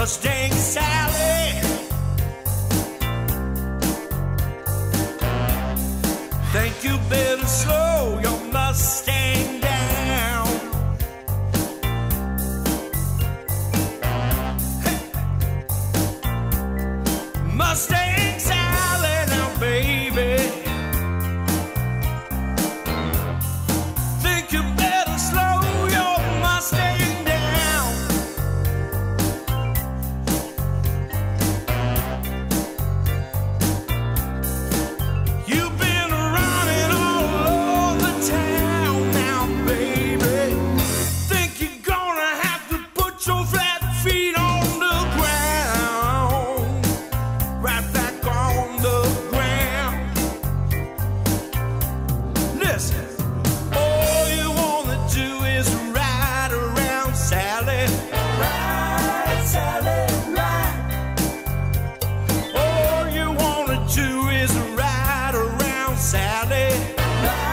Mustang Sally. Think you better slow your Mustang down. Hey. Mustang Sally now, baby. Think you better slow your Mustang down. You've been Sally.